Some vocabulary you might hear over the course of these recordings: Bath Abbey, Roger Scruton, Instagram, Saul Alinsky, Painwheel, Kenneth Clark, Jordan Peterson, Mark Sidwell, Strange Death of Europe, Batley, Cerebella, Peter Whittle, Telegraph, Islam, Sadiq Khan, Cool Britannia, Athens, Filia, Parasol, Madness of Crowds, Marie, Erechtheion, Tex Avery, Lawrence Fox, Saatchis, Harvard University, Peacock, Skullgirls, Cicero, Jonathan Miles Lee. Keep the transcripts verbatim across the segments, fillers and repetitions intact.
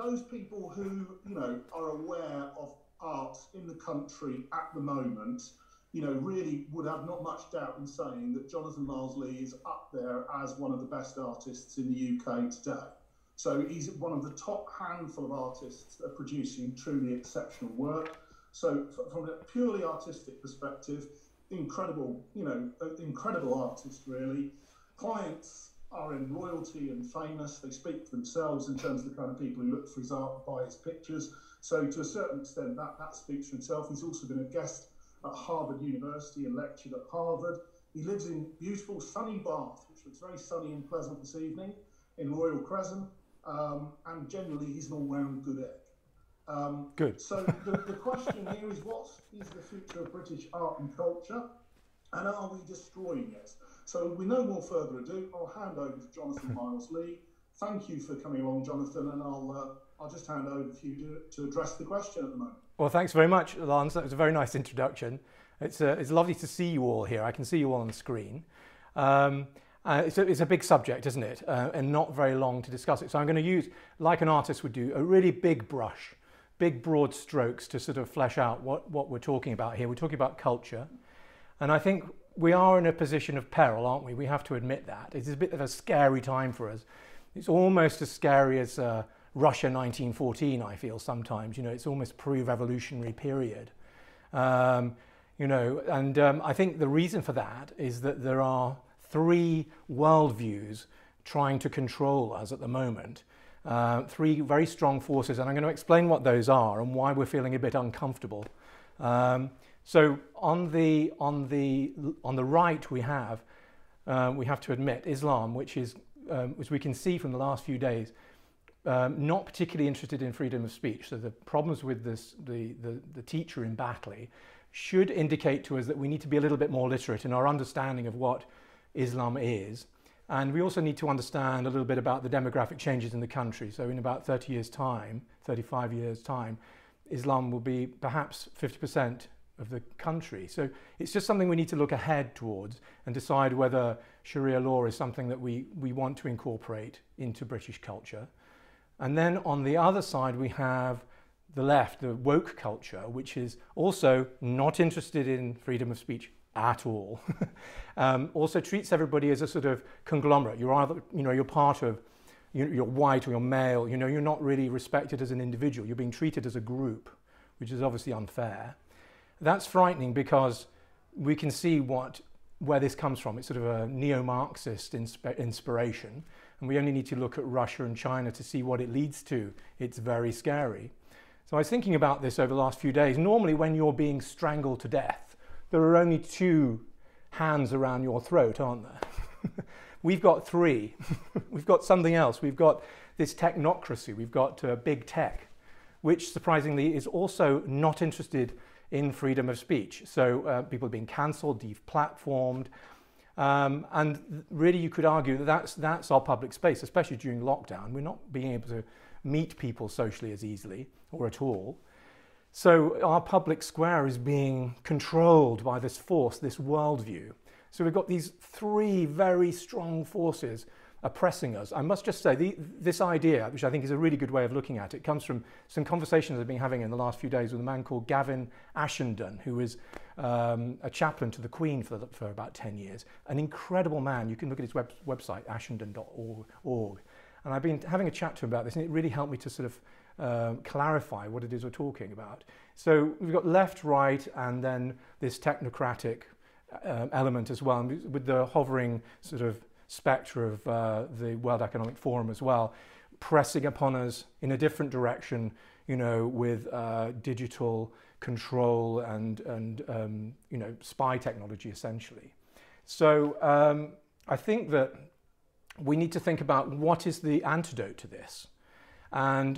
those people who, you know, are aware of art in the country at the moment, you know, really would have not much doubt in saying that Jonathan Miles Lee is up there as one of the best artists in the U K today. So he's one of the top handful of artists that are producing truly exceptional work. So from a purely artistic perspective, incredible, you know, incredible artist, really. Clients are in royalty and famous. They speak for themselves in terms of the kind of people who look for his art, buy his pictures. So to a certain extent, that, that speaks for himself. He's also been a guest at Harvard University and lectured at Harvard. He lives in beautiful sunny Bath, which looks very sunny and pleasant this evening, in Royal Crescent. Um, and generally, he's an all-round good egg. Um, good. So the, the question here is, what is the future of British art and culture, and are we destroying it? So with no more further ado, I'll hand over to Jonathan Miles Lee. Thank you for coming along, Jonathan, and I'll, uh, I'll just hand over to you to, to address the question at the moment. Well, thanks very much, Lance. That was a very nice introduction. It's, uh, it's lovely to see you all here. I can see you all on the screen. Um, Uh, it's, a, it's a big subject, isn't it? Uh, and not very long to discuss it. So I'm going to use, like an artist would do, a really big brush, big broad strokes to sort of flesh out what, what we're talking about here. We're talking about culture. And I think we are in a position of peril, aren't we? We have to admit that. It's a bit of a scary time for us. It's almost as scary as uh, Russia nineteen fourteen, I feel sometimes. You know, it's almost pre-revolutionary period. Um, you know, and um, I think the reason for that is that there are three worldviews trying to control us at the moment. Uh, three very strong forces, and I'm going to explain what those are and why we're feeling a bit uncomfortable. Um, so on the on the on the right, we have uh, we have to admit Islam, which is, um, as we can see from the last few days, um, not particularly interested in freedom of speech. So the problems with this, the the, the teacher in Batley, should indicate to us that we need to be a little bit more literate in our understanding of what Islam is, and we also need to understand a little bit about the demographic changes in the country. So in about thirty years time, thirty-five years time, Islam will be perhaps fifty percent of the country. So it's just something we need to look ahead towards and decide whether Sharia law is something that we, we want to incorporate into British culture. And then on the other side we have the left, the woke culture, which is also not interested in freedom of speech at all. um, also treats everybody as a sort of conglomerate. You're either, you know, you're part of, you're white or you're male, you know, you're not really respected as an individual. You're being treated as a group, which is obviously unfair. That's frightening because we can see what, where this comes from. It's sort of a neo-Marxist insp inspiration. And we only need to look at Russia and China to see what it leads to. It's very scary. So I was thinking about this over the last few days. Normally when you're being strangled to death, there are only two hands around your throat, aren't there? We've got three. We've got something else. We've got this technocracy. We've got uh, big tech, which surprisingly is also not interested in freedom of speech. So uh, people are being cancelled, deplatformed. Um, and really you could argue that that's, that's our public space, especially during lockdown. We're not being able to meet people socially as easily or at all. So our public square is being controlled by this force, this worldview. So we've got these three very strong forces oppressing us. I must just say, the, this idea, which I think is a really good way of looking at it, comes from some conversations I've been having in the last few days with a man called Gavin Ashenden, who is um, a chaplain to the Queen for, the, for about ten years. An incredible man. You can look at his web, website, ashenden dot org. And I've been having a chat to him about this, and it really helped me to sort of Uh, clarify what it is we're talking about. So we've got left, right, and then this technocratic uh, element as well, with the hovering sort of spectre of uh, the World Economic Forum as well, pressing upon us in a different direction, you know, with uh, digital control and, and um, you know, spy technology essentially. So um, I think that we need to think about what is the antidote to this. And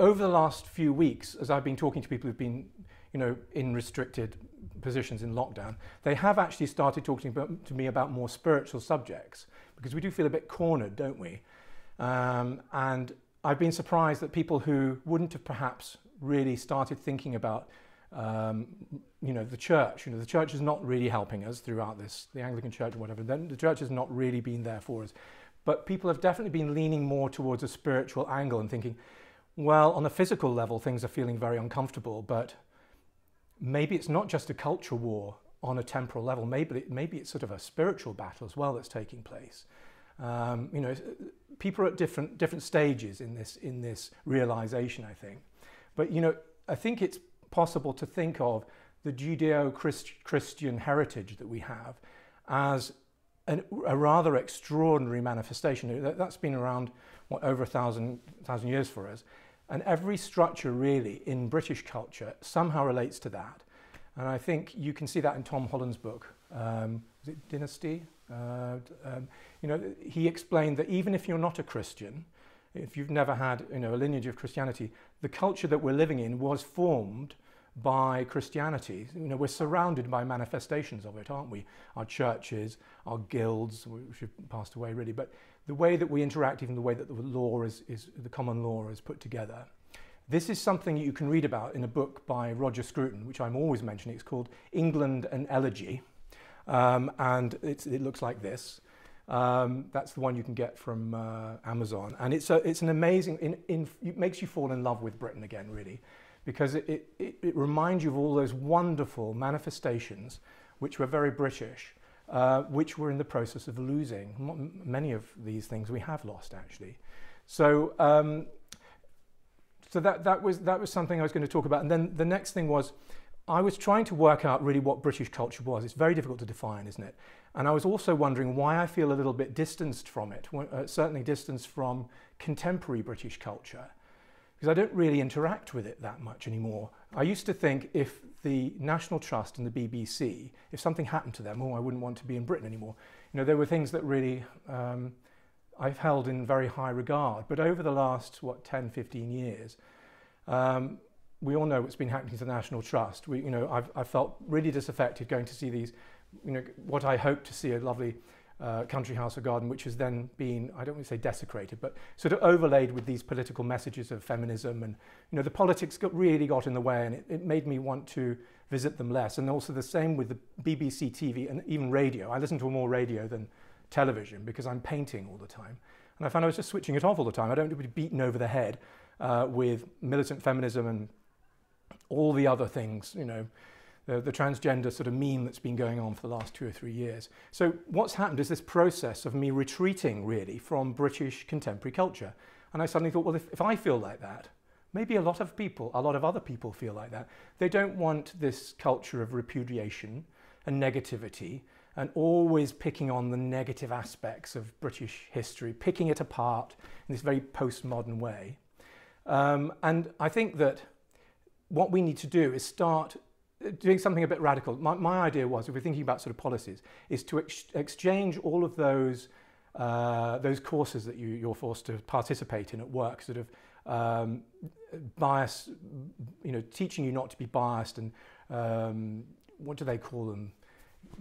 over the last few weeks, as I've been talking to people who've been, you know, in restricted positions in lockdown, they have actually started talking about, to me about more spiritual subjects, because we do feel a bit cornered, don't we? Um, and I've been surprised that people who wouldn't have perhaps really started thinking about, um, you know, the church. You know, the church is not really helping us throughout this, the Anglican Church or whatever. Then the church has not really been there for us. But people have definitely been leaning more towards a spiritual angle and thinking, well, on a physical level, things are feeling very uncomfortable, but maybe it's not just a culture war on a temporal level. Maybe, maybe it's sort of a spiritual battle as well that's taking place. Um, you know, people are at different, different stages in this, in this realization, I think. But, you know, I think it's possible to think of the Judeo-Christian heritage that we have as an, a rather extraordinary manifestation. That, that's been around, what, over a thousand, thousand years for us. And every structure really in British culture somehow relates to that. And I think you can see that in Tom Holland's book, um, is it Dynasty? Uh, um, you know, he explained that even if you're not a Christian, if you've never had, you know, a lineage of Christianity, the culture that we're living in was formed by Christianity. You know, we're surrounded by manifestations of it, aren't we? Our churches, our guilds, which have passed away really, but the way that we interact, even the way that the law is, is the common law is put together. This is something you can read about in a book by Roger Scruton, which I'm always mentioning. It's called England and Elegy, um, and it's, it looks like this. Um, that's the one you can get from uh, Amazon, and it's a, it's an amazing. In, in, it makes you fall in love with Britain again, really, because it, it, it, it reminds you of all those wonderful manifestations, which were very British, uh, which we're in the process of losing. Many of these things we have lost, actually. So, um, so that that was that was something I was going to talk about, and then the next thing was, I was trying to work out really what British culture was. It's very difficult to define, isn't it? And I was also wondering why I feel a little bit distanced from it, uh, certainly distanced from contemporary British culture, because I don't really interact with it that much anymore. I used to think if the National Trust and the B B C, if something happened to them, oh, I wouldn't want to be in Britain anymore. You know, there were things that really um, I've held in very high regard. But over the last, what, ten, fifteen years, um, we all know what's been happening to the National Trust. We, you know, I've, I felt really disaffected going to see these, you know, what I hope to see a lovely uh, country house or garden, which has then been, I don't want to say desecrated, but sort of overlaid with these political messages of feminism. And, you know, the politics got, really got in the way, and it, it made me want to visit them less. And also the same with the B B C T V and even radio. I listen to more radio than television because I'm painting all the time. And I found I was just switching it off all the time. I don't want to be beaten over the head uh, with militant feminism and all the other things, you know, the, the transgender sort of meme that's been going on for the last two or three years. So what's happened is this process of me retreating really from British contemporary culture. And I suddenly thought, well, if, if I feel like that, maybe a lot of people, a lot of other people feel like that. They don't want this culture of repudiation and negativity and always picking on the negative aspects of British history, picking it apart in this very postmodern way. Um, and I think that what we need to do is start doing something a bit radical. My, my idea was, if we're thinking about sort of policies, is to ex exchange all of those uh, those courses that you, you're forced to participate in at work, sort of um, bias, you know, teaching you not to be biased, and um, what do they call them?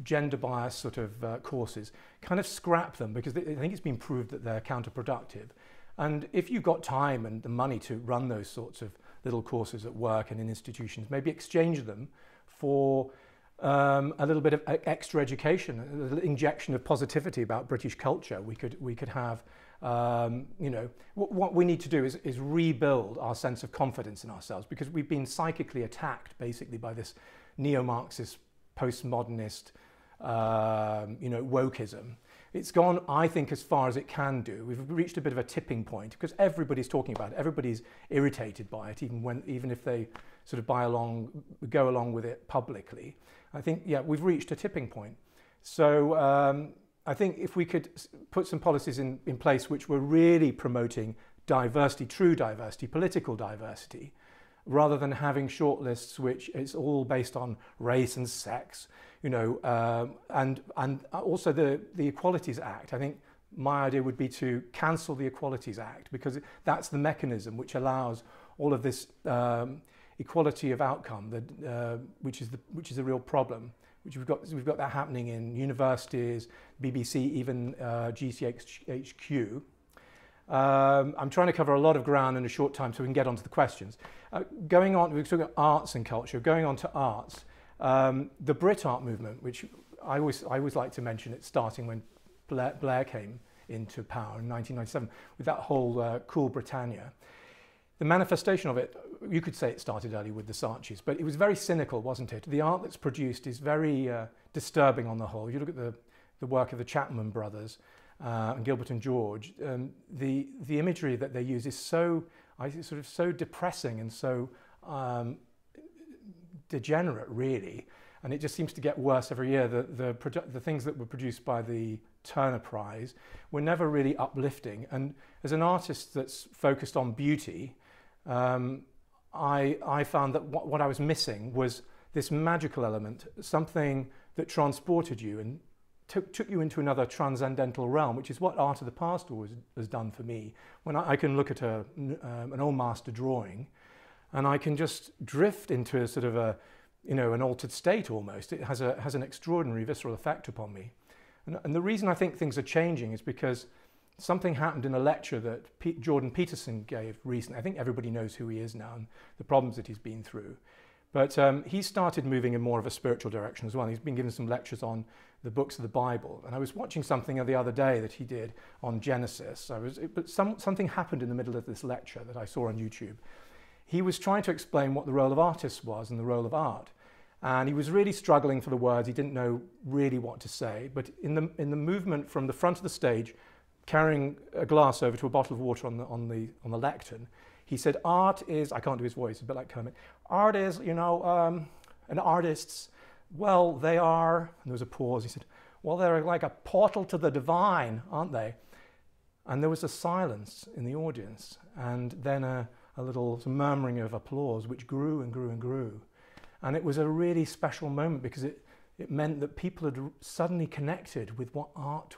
Gender bias sort of uh, courses. Kind of scrap them, because they, I think it's been proved that they're counterproductive. And if you've got time and the money to run those sorts of little courses at work and in institutions, maybe exchange them for um, a little bit of extra education, a little injection of positivity about British culture. We could, we could have, um, you know, what we need to do is, is rebuild our sense of confidence in ourselves, because we've been psychically attacked basically by this neo-Marxist, postmodernist, um, you know, wokeism. It's gone, I think, as far as it can do. We've reached a bit of a tipping point because everybody's talking about it. Everybody's irritated by it, even when, even if they sort of buy along, go along with it publicly. I think, yeah, we've reached a tipping point. So um, I think if we could put some policies in, in place which were really promoting diversity, true diversity, political diversity, rather than having shortlists which it's all based on race and sex, you know, um, and, and also the, the Equalities Act. I think my idea would be to cancel the Equalities Act, because that's the mechanism which allows all of this um, equality of outcome, that, uh, which, is the, which is a real problem. Which we've got, we've got that happening in universities, B B C, even uh, G C H Q. Um, I'm trying to cover a lot of ground in a short time so we can get on to the questions. Uh, going on, we're talking about arts and culture, going on to arts. Um, the Brit art movement, which I always, I always like to mention, it's starting when Blair, Blair came into power in nineteen ninety-seven, with that whole uh, Cool Britannia. the manifestation of it, you could say it started early with the Saatchis, but it was very cynical, wasn't it? The art that's produced is very uh, disturbing on the whole. You look at the, the work of the Chapman brothers uh, and Gilbert and George, um, the, the imagery that they use is so, I think, sort of so depressing and so um, degenerate, really. And it just seems to get worse every year. The, the, the things that were produced by the Turner Prize were never really uplifting. And as an artist that's focused on beauty, um, I, I found that what, what I was missing was this magical element, something that transported you and took, took you into another transcendental realm, which is what Art of the Past always has done for me. When I, I can look at a, um, an old master drawing, and I can just drift into a sort of a, you know, an altered state almost. It has, a, has an extraordinary visceral effect upon me. And, and the reason I think things are changing is because something happened in a lecture that P Jordan Peterson gave recently. I think everybody knows who he is now and the problems that he's been through. But um, he started moving in more of a spiritual direction as well. He's been giving some lectures on the books of the Bible. And I was watching something the other day that he did on Genesis. I was, it, but some, something happened in the middle of this lecture that I saw on YouTube. He was trying to explain what the role of artists was and the role of art. And he was really struggling for the words. He didn't know really what to say. But in the, in the movement from the front of the stage, carrying a glass over to a bottle of water on the, on the, on the lectern, he said, art is, I can't do his voice, a bit like Kermit, art is, you know, um, and artists, well, they are, and there was a pause. He said, well, they're like a portal to the divine, aren't they? And there was a silence in the audience. And then a a little murmuring of applause, which grew and grew and grew. And it was a really special moment because it, it meant that people had suddenly connected with what art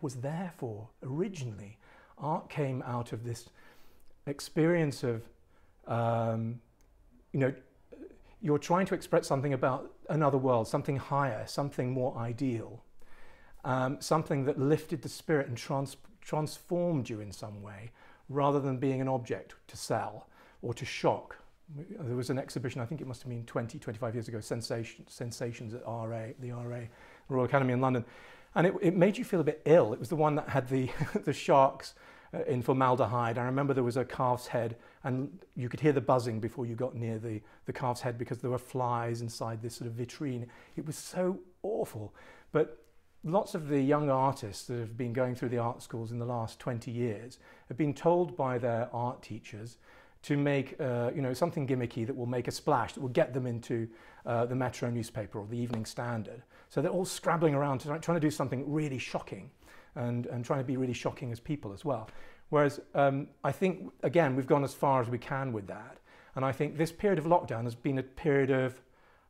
was there for originally. Art came out of this experience of, um, you know, you're trying to express something about another world, something higher, something more ideal, um, something that lifted the spirit and trans transformed you in some way, rather than being an object to sell or to shock. There was an exhibition, I think it must have been twenty, twenty-five years ago, Sensation, Sensations at R A, the R A, Royal Academy in London. And it, it made you feel a bit ill. It was the one that had the, the sharks in formaldehyde. I remember there was a calf's head and you could hear the buzzing before you got near the, the calf's head because there were flies inside this sort of vitrine. It was so awful. But lots of the young artists that have been going through the art schools in the last twenty years have been told by their art teachers to make uh, you know, something gimmicky that will make a splash, that will get them into uh, the Metro newspaper or the Evening Standard. So they're all scrabbling around to try, trying to do something really shocking and, and trying to be really shocking as people as well. Whereas um, I think, again, we've gone as far as we can with that. And I think this period of lockdown has been a period of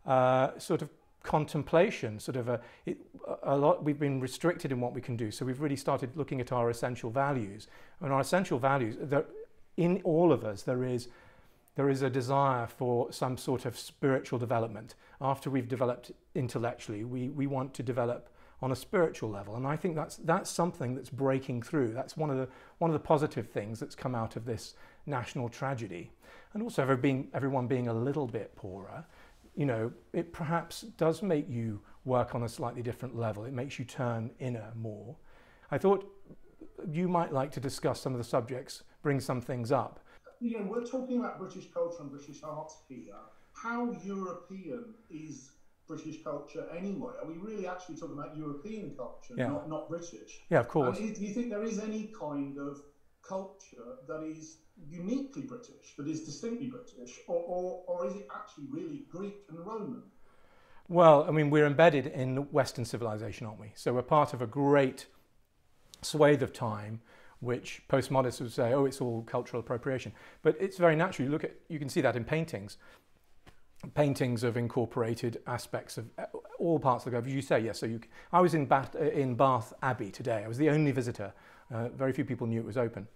uh, sort of contemplation, sort of a, it, a lot, we've been restricted in what we can do. So we've really started looking at our essential values. And our essential values, in all of us, there is, there is a desire for some sort of spiritual development. After we've developed intellectually, we, we want to develop on a spiritual level. And I think that's, that's something that's breaking through. That's one of, the, one of the positive things that's come out of this national tragedy. And also every being, everyone being a little bit poorer, you know, it perhaps does make you work on a slightly different level. It makes you turn inner more. I thought you might like to discuss some of the subjects, bring some things up. You know, we're talking about British culture and British art here. How European is British culture anyway? Are we really actually talking about European culture, yeah. not, not British? Yeah, of course. And is, do you think there is any kind of culture that is uniquely British, that is distinctly British, or, or, or is it actually really Greek and Roman? Well, I mean, we're embedded in Western civilization, aren't we? So we're part of a great swathe of time, which postmodernists would say, oh, it's all cultural appropriation. But it's very natural. You look at, you can see that in paintings. Paintings have incorporated aspects of all parts of the globe. You say, yes. So you, I was in Bath, in Bath Abbey today. I was the only visitor. Uh, very few people knew it was open.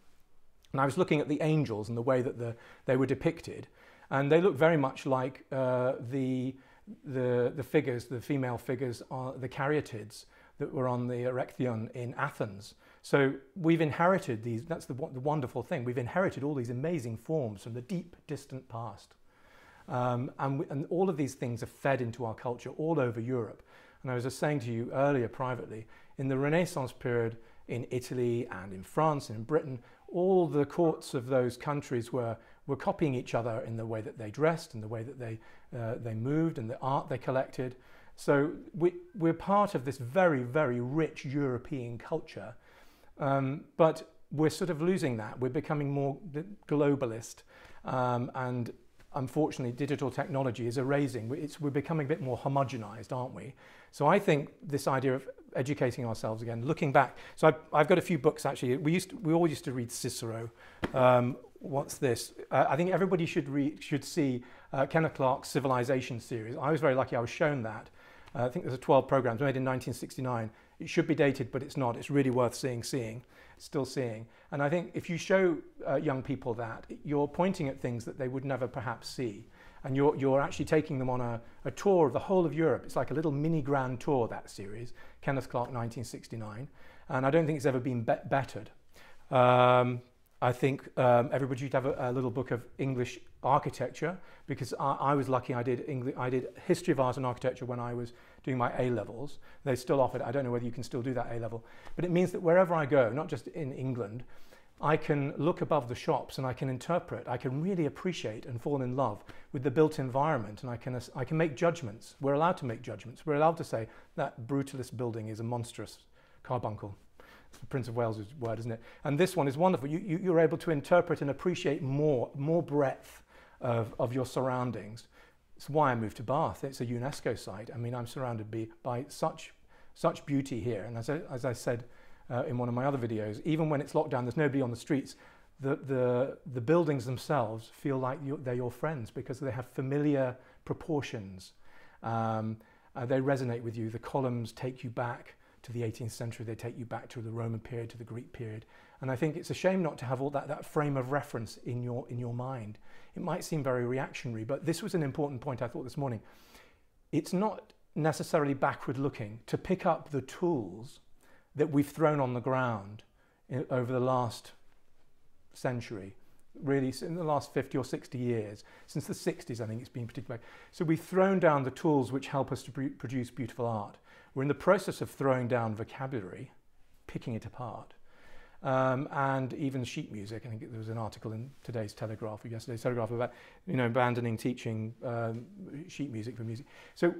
And I was looking at the angels and the way that the, they were depicted. And they look very much like uh, the, the, the figures, the female figures, uh, the caryatids that were on the Erechtheion in Athens. So we've inherited these, that's the, the wonderful thing, we've inherited all these amazing forms from the deep, distant past. Um, and, we, and all of these things are fed into our culture all over Europe. And I was just saying to you earlier privately, in the Renaissance period, in Italy and in France and in Britain, all the courts of those countries were, were copying each other in the way that they dressed and the way that they, uh, they moved and the art they collected. So we, we're part of this very, very rich European culture, um, but we're sort of losing that. We're becoming more globalist, um, and unfortunately digital technology is erasing. It's, we're becoming a bit more homogenized, aren't we? So I think this idea of educating ourselves again, looking back. So I've, I've got a few books actually. We, used to, we all used to read Cicero. Um, what's this? Uh, I think everybody should, read, should see uh, Kenneth Clark's Civilization series. I was very lucky I was shown that. Uh, I think there's twelve programs made in nineteen sixty-nine. It should be dated, but it's not. It's really worth seeing, seeing, still seeing. And I think if you show uh, young people that, you're pointing at things that they would never perhaps see. And you're, you're actually taking them on a, a tour of the whole of Europe. It's like a little mini grand tour, that series, Kenneth Clark nineteen sixty-nine. And I don't think it's ever been be bettered. Um, I think um, everybody should have a, a little book of English architecture, because I, I was lucky I did, English, I did history of art and architecture when I was doing my A levels. They still offered, I don't know whether you can still do that A level, but it means that wherever I go, not just in England, I can look above the shops and I can interpret, I can really appreciate and fall in love with the built environment, and I can, I can make judgments. We're allowed to make judgments. We're allowed to say that brutalist building is a monstrous carbuncle. It's the Prince of Wales' word, isn't it? And this one is wonderful. You, you, you're able to interpret and appreciate more, more breadth of, of your surroundings. It's why I moved to Bath. It's a UNESCO site. I mean, I'm surrounded by, by such, such beauty here. And as I, as I said uh, in one of my other videos, even when it's locked down, there's nobody on the streets. The, the, the buildings themselves feel like you're, they're your friends, because they have familiar proportions. Um, uh, they resonate with you. The columns take you back to the eighteenth century, they take you back to the Roman period, to the Greek period. And I think it's a shame not to have all that, that frame of reference in your, in your mind. It might seem very reactionary, but this was an important point I thought this morning. It's not necessarily backward looking to pick up the tools that we've thrown on the ground in, over the last century, really in the last fifty or sixty years. Since the sixties, I think it's been particularly. So we've thrown down the tools which help us to produce beautiful art. We're in the process of throwing down vocabulary, picking it apart, um, and even sheet music. I think there was an article in today's Telegraph or yesterday's Telegraph about, you know, abandoning teaching um, sheet music for music. So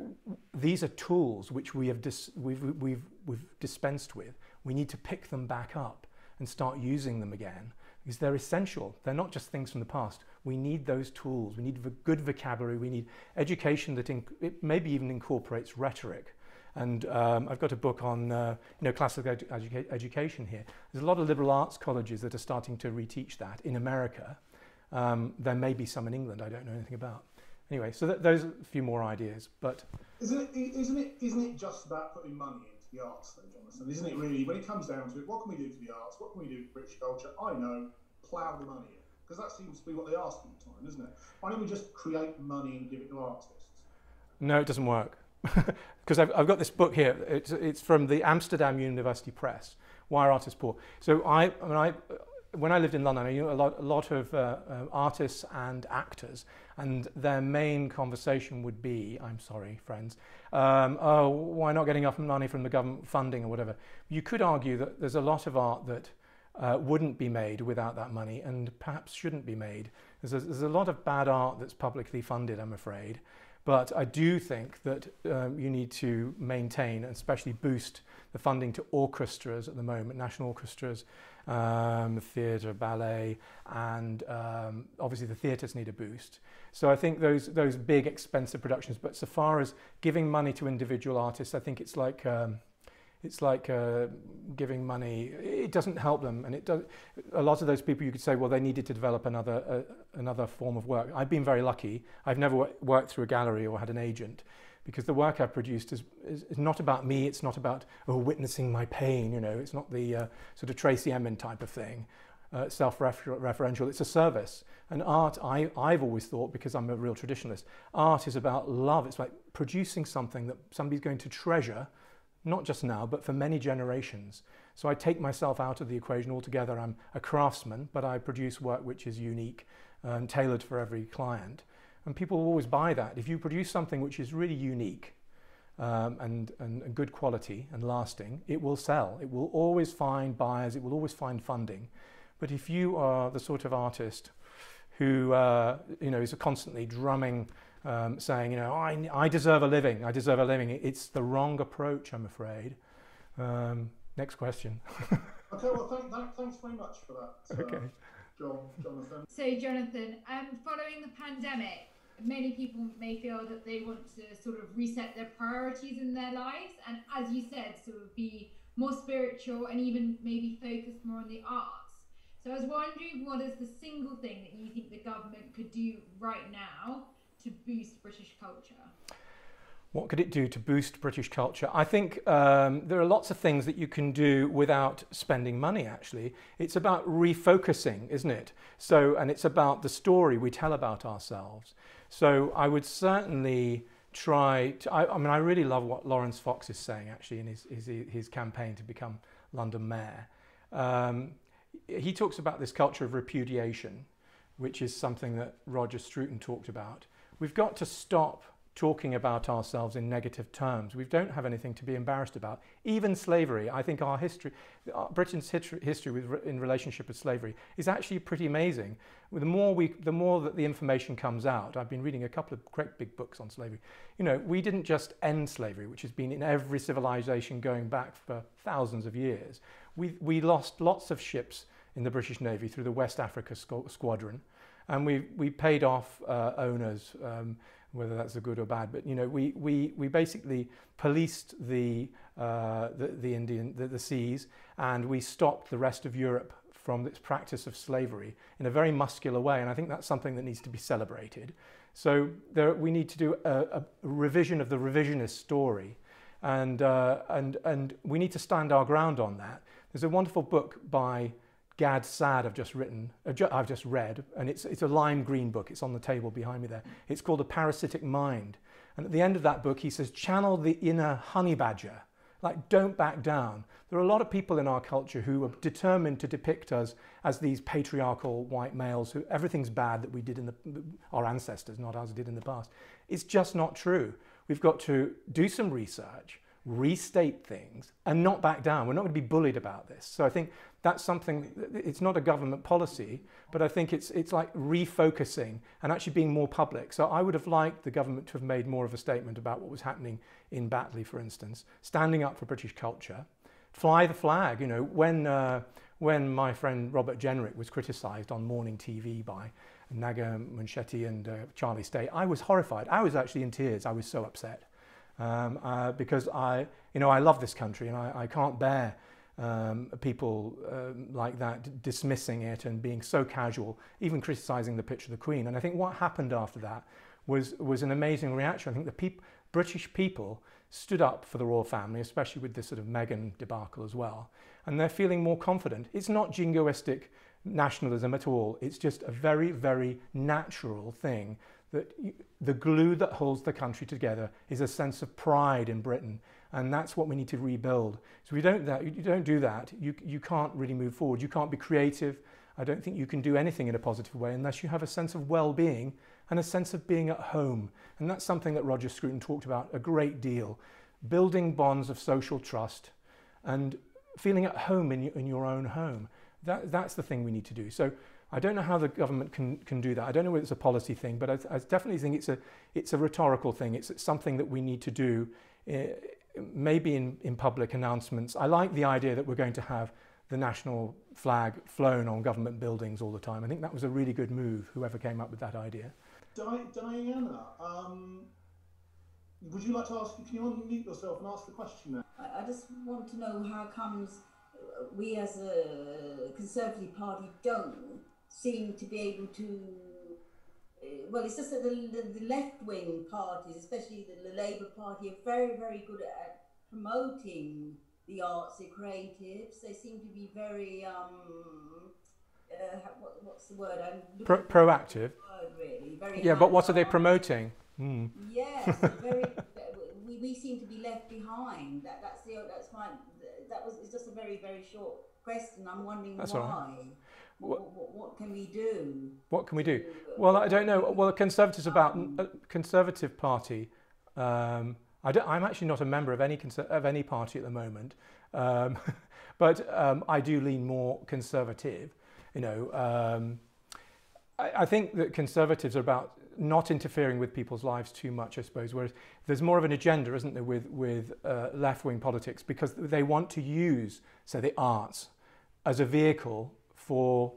these are tools which we have dis we've, we've, we've dispensed with. We need to pick them back up and start using them again, because they're essential. They're not just things from the past. We need those tools. We need good vocabulary. We need education that inc it maybe even incorporates rhetoric. And um, I've got a book on uh, you know, classical edu edu education here. There's a lot of liberal arts colleges that are starting to reteach that in America. Um, there may be some in England I don't know anything about. Anyway, so th those are a few more ideas. But isn't it, isn't it, isn't it just about putting money into the arts, though, Jonathan? Isn't it really, when it comes down to it, what can we do for the arts? What can we do for British culture? I know, plough the money in. Because that seems to be what they ask all the time, isn't it? Why don't we just create money and give it to artists? No, it doesn't work. Because I've, I've got this book here. It's, it's from the Amsterdam University Press, Why Are Artists Poor? So I, when, I, when I lived in London, I knew a lot, a lot of uh, uh, artists and actors, and their main conversation would be, I'm sorry, friends, um, oh, why not getting enough money from the government funding or whatever? You could argue that there's a lot of art that uh, wouldn't be made without that money, and perhaps shouldn't be made. There's a, there's a lot of bad art that's publicly funded, I'm afraid. But I do think that um, you need to maintain and especially boost the funding to orchestras at the moment, national orchestras, um, theatre, ballet, and um, obviously the theatres need a boost. So I think those, those big expensive productions, but so far as giving money to individual artists, I think it's like, um, it's like uh, giving money, it doesn't help them. And it does, a lot of those people you could say, well, they needed to develop another, uh, another form of work. I've been very lucky. I've never worked through a gallery or had an agent, because the work I've produced is, is, is not about me. It's not about oh, witnessing my pain. You know, it's not the uh, sort of Tracy Emin type of thing, uh, self-referential. It's a service. And art, I, I've always thought, because I'm a real traditionalist, art is about love. It's like producing something that somebody's going to treasure, not just now, but for many generations. So I take myself out of the equation altogether. I'm a craftsman, but I produce work which is unique and tailored for every client. And people will always buy that. If you produce something which is really unique um, and, and, and good quality and lasting, it will sell. It will always find buyers. It will always find funding. But if you are the sort of artist who uh, you know is constantly drumming, um, saying, you know, I, I deserve a living, I deserve a living. It's the wrong approach, I'm afraid. Um, next question. Okay, well, thank, thank, thanks very much for that, uh, okay. John, Jonathan. So, Jonathan, um, following the pandemic, many people may feel that they want to sort of reset their priorities in their lives, and as you said, sort of be more spiritual and even maybe focus more on the arts. So I was wondering, what is the single thing that you think the government could do right now to boost British culture? What could it do to boost British culture? I think um, there are lots of things that you can do without spending money, actually. It's about refocusing, isn't it? So, and it's about the story we tell about ourselves. So I would certainly try to, I, I mean, I really love what Lawrence Fox is saying, actually, in his, his, his campaign to become London mayor. Um, he talks about this culture of repudiation, which is something that Roger Scruton talked about. We've got to stop talking about ourselves in negative terms. We don't have anything to be embarrassed about. Even slavery, I think our history, Britain's history with, in relationship with slavery is actually pretty amazing. The more, we, the more that the information comes out, I've been reading a couple of great big books on slavery. You know, we didn't just end slavery, which has been in every civilization going back for thousands of years. We, we lost lots of ships in the British Navy through the West Africa squadron, and we, we paid off uh, owners, um, whether that's a good or bad, but you know, we we we basically policed the uh, the, the Indian the, the seas, and we stopped the rest of Europe from its practice of slavery in a very muscular way. And I think that's something that needs to be celebrated. So there, we need to do a, a revision of the revisionist story, and uh, and and we need to stand our ground on that. There's a wonderful book by Gad Sad I've just written, I've just read, and it's, it's a lime green book. It's on the table behind me there. It's called A Parasitic Mind. And at the end of that book, he says, channel the inner honey badger. Like, don't back down. There are a lot of people in our culture who are determined to depict us as these patriarchal white males who everything's bad that we did in the, our ancestors, not ours, did in the past. It's just not true. We've got to do some research, restate things, and not back down. We're not going to be bullied about this. So I think that's something, it's not a government policy, but I think it's, it's like refocusing and actually being more public. So I would have liked the government to have made more of a statement about what was happening in Batley, for instance, standing up for British culture, fly the flag. You know, when, uh, when my friend Robert Jenrick was criticised on morning T V by Naga Munshetty and uh, Charlie Stay, I was horrified. I was actually in tears. I was so upset. Um, uh, because I, you know, I love this country, and I, I can't bear um, people um, like that dismissing it and being so casual, even criticising the picture of the Queen. And I think what happened after that was was an amazing reaction. I think the peop British people stood up for the royal family, especially with this sort of Meghan debacle as well, and they're feeling more confident. It's not jingoistic nationalism at all. It's just a very, very natural thing. That the glue that holds the country together is a sense of pride in Britain, and that's what we need to rebuild. So we don't that you don't do that, you you can't really move forward. You can't be creative. I don't think you can do anything in a positive way unless you have a sense of well-being and a sense of being at home. And that's something that Roger Scruton talked about a great deal: building bonds of social trust and feeling at home in in your own home. That that's the thing we need to do. So I don't know how the government can, can do that. I don't know whether it's a policy thing, but I, I definitely think it's a, it's a rhetorical thing. It's, it's something that we need to do, uh, maybe in, in public announcements. I like the idea that we're going to have the national flag flown on government buildings all the time. I think that was a really good move, whoever came up with that idea. Di Diana, um, would you like to ask, can you unmute yourself and ask the question now? I, I just want to know how comes we as a Conservative Party don't seem to be able to, uh, well, it's just that the, the left-wing parties, especially the, the Labour Party, are very, very good at promoting the arts and creatives. They seem to be very, um, uh, what, what's the word? I'm Pro proactive. Word, really. Very yeah, but what are they promoting? Mm. Yes, very, we, we seem to be left behind. That, that's the, that's my, that was, it's just a very, very short question. I'm wondering that's why. All right. What, what, what can we do? What can we do? Well, I don't know. Well, the Conservatives about uh, Conservative Party. Um, I don't, I'm actually not a member of any of any party at the moment, um, but um, I do lean more conservative. You know, um, I, I think that conservatives are about not interfering with people's lives too much, I suppose, whereas there's more of an agenda, isn't there, with, with uh, left-wing politics, because they want to use, say, the arts as a vehicle for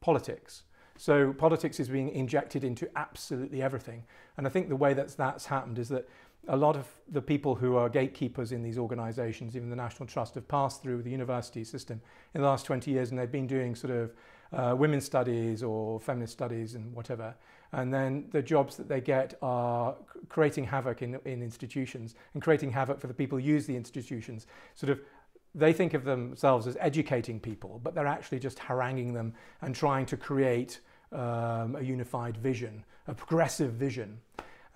politics. So politics is being injected into absolutely everything. And I think the way that's, that's happened is that a lot of the people who are gatekeepers in these organisations, even the National Trust, have passed through the university system in the last twenty years, and they've been doing sort of uh, women's studies or feminist studies and whatever. And then the jobs that they get are creating havoc in, in institutions and creating havoc for the people who use the institutions. Sort of, they think of themselves as educating people, but they're actually just haranguing them and trying to create um, a unified vision, a progressive vision.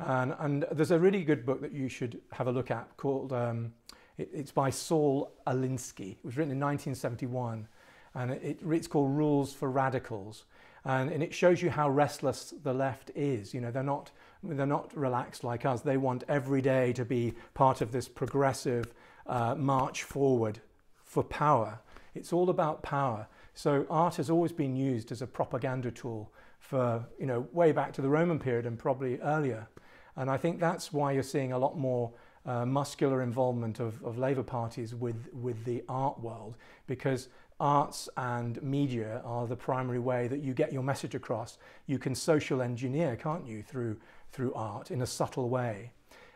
And, and there's a really good book that you should have a look at called, um, it, it's by Saul Alinsky. It was written in nineteen seventy-one, and it, it's called Rules for Radicals. And, and it shows you how restless the left is. You know, they're not, they're not relaxed like us. They want every day to be part of this progressive uh, march forward for power. It's all about power. So art has always been used as a propaganda tool for, you know, way back to the Roman period and probably earlier. And I think that's why you're seeing a lot more uh, muscular involvement of, of Labour parties with, with the art world, because arts and media are the primary way that you get your message across. You can social engineer, can't you, through, through art in a subtle way.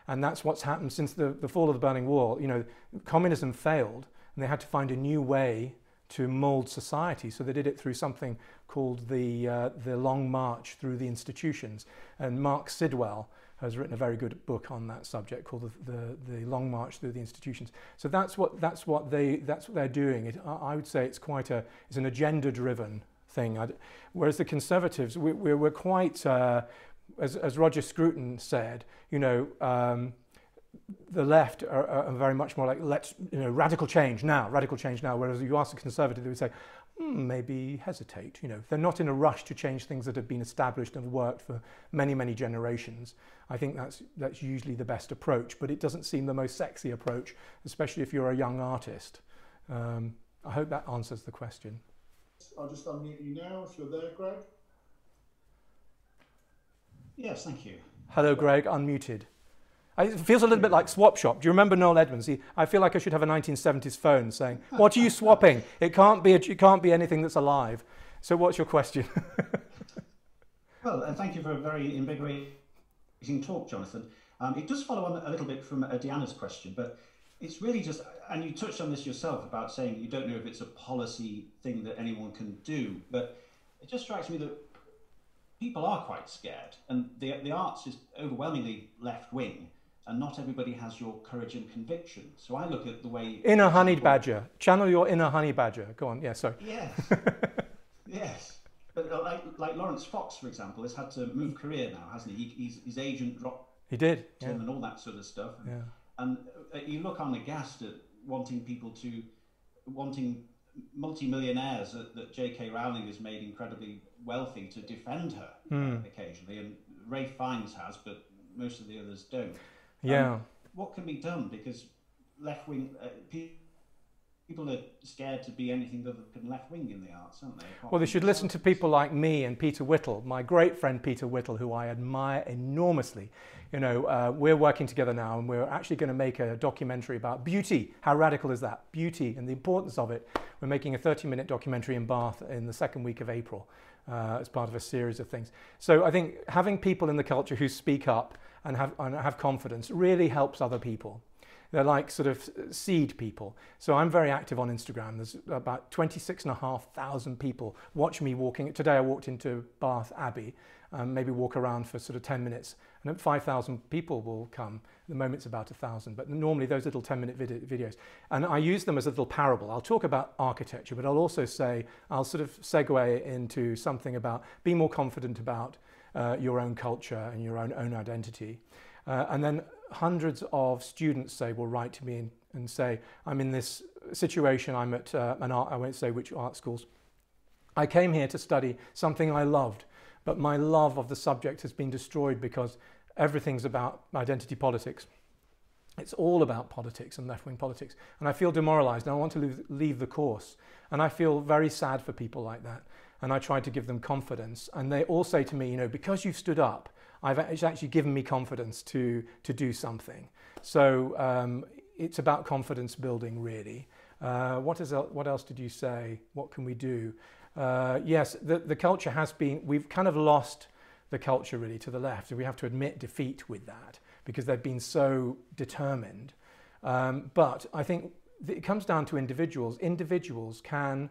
And that's what's happened since the, the fall of the Berlin Wall. You know, communism failed, and they had to find a new way to mould society, so they did it through something called the, uh, the Long March Through the Institutions. And Mark Sidwell has written a very good book on that subject called the, the, the Long March Through the Institutions. So that's what, that's what, they, that's what they're doing. It, I would say it's quite a, it's an agenda-driven thing. I'd, whereas the Conservatives, we, we're, we're quite, uh, as, as Roger Scruton said, you know, um, the left are, are very much more like, let's, you know, radical change now, radical change now. Whereas you ask a conservative, they would say, mm, maybe hesitate. You know, they're not in a rush to change things that have been established and worked for many, many generations. I think that's, that's usually the best approach, but it doesn't seem the most sexy approach, especially if you're a young artist. Um, I hope that answers the question. I'll just unmute you now if you're there, Greg. Yes, thank you. Hello, Greg, unmuted. It feels a little bit like Swap Shop. Do you remember Noel Edmonds? He, I feel like I should have a nineteen seventies phone saying, what are you swapping? It can't be, a, it can't be anything that's alive. So what's your question? Well, and thank you for a very invigorating talk, Jonathan. Um, it does follow on a little bit from uh, Deanna's question, but it's really just, and you touched on this yourself about saying you don't know if it's a policy thing that anyone can do, but it just strikes me that people are quite scared, and the, the arts is overwhelmingly left-wing. And not everybody has your courage and conviction. So I look at the way... Inner honey badger. Channel your inner honey badger. Go on. Yeah, sorry. Yes. Yes. But like, like Lawrence Fox, for example, has had to move career now, hasn't he? he he's, his agent dropped he did. him yeah. and all that sort of stuff. Yeah. And you look aghast at wanting people to... wanting multi-millionaires that, that J K Rowling has made incredibly wealthy to defend her mm. occasionally. And Ray Fiennes has, but most of the others don't. Yeah. Um, what can be done? Because left-wing uh, pe people are scared to be anything other than left-wing in the arts, aren't they? Well, they should listen to people like me and Peter Whittle, my great friend Peter Whittle, who I admire enormously. You know, uh, we're working together now, and we're actually going to make a documentary about beauty. How radical is that? Beauty and the importance of it. We're making a thirty-minute documentary in Bath in the second week of April uh, as part of a series of things. So I think having people in the culture who speak up and have, and have confidence really helps other people. They're like sort of seed people. So I'm very active on Instagram. There's about twenty-six and a half thousand people watch me walking. Today I walked into Bath Abbey, um, maybe walk around for sort of ten minutes, and five thousand people will come. At the moment it's about a thousand, but normally those little ten minute video videos. And I use them as a little parable. I'll talk about architecture, but I'll also say, I'll sort of segue into something about, be more confident about Uh, your own culture and your own own identity. Uh, and then hundreds of students say, will write to me and, and say, I'm in this situation, I'm at uh, an art, I won't say which art schools. I came here to study something I loved, but my love of the subject has been destroyed because everything's about identity politics. It's all about politics and left-wing politics. And I feel demoralized and I want to leave, leave the course. And I feel very sad for people like that. and I try to give them confidence. And they all say to me, you know, because you've stood up, I've actually given me confidence to, to do something. So um, it's about confidence building, really. Uh, what, is, what else did you say? What can we do? Uh, yes, the, the culture has been, we've kind of lost the culture really to the left. We have to admit defeat with that because they've been so determined. Um, but I think it comes down to individuals. Individuals can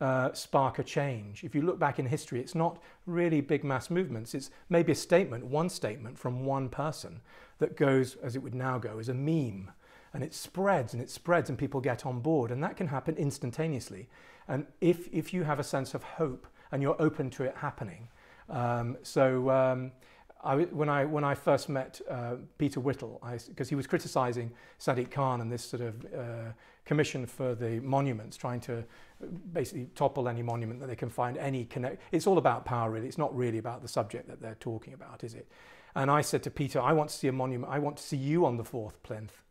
uh, spark a change. If you look back in history, it's not really big mass movements. It's maybe a statement, one statement from one person that goes, as it would now go, as a meme. And it spreads and it spreads and people get on board. And that can happen instantaneously. And if, if you have a sense of hope and you're open to it happening. Um, so um, I, when, I, when I first met uh, Peter Whittle, because he was criticising Sadiq Khan and this sort of uh, commission for the monuments, trying to basically topple any monument that they can find, any connect. It's all about power, really. It's not really about the subject that they're talking about, is it? And I said to Peter, I want to see a monument. I want to see you on the fourth plinth.